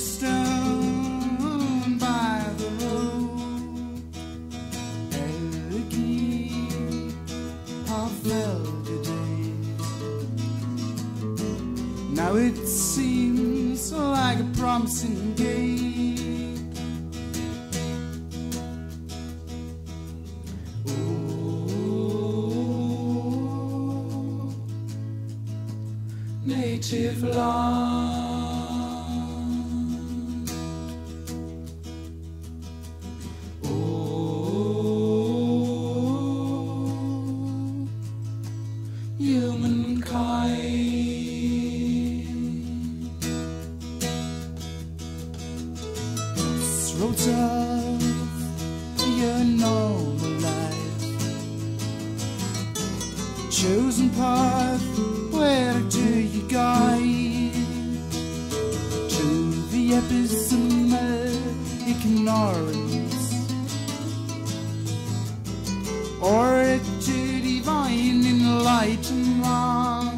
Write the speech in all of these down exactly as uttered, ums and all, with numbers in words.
stone by the road, and the key of elder days. Now it seems like a promising gate. Oh, native land. Humankind, throats of your normal life, chosen path, where do you guide? To the abysm of ignorance, or to divine enlightenment?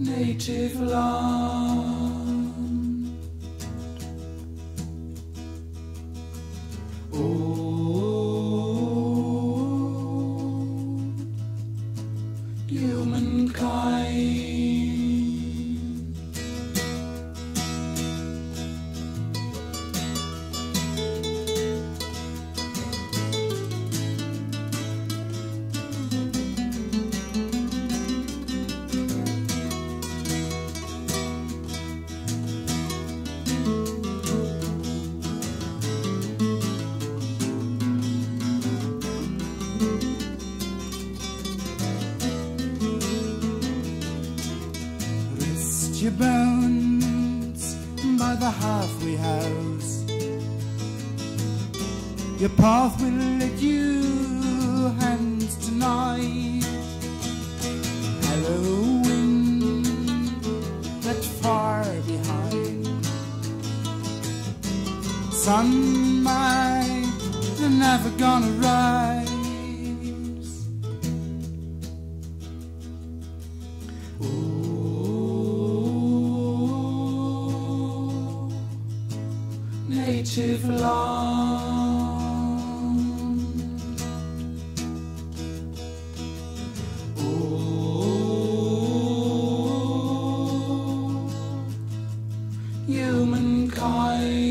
Native land. Oh, humankind. You're bound by the halfway house. Your path will lead you hands tonight. Hello, wind that far behind. Sun, my, you're never gonna rise. Ooh. Native land. Oh, humankind.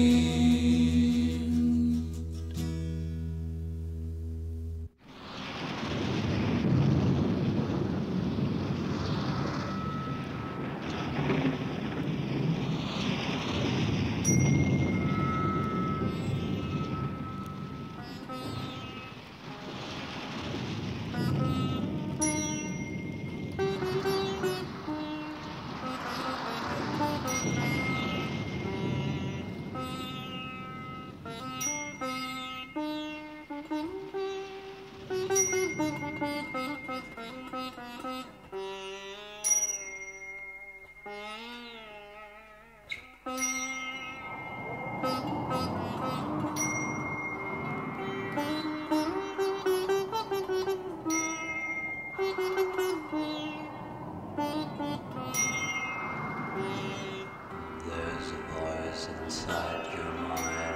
There's a voice inside your mind.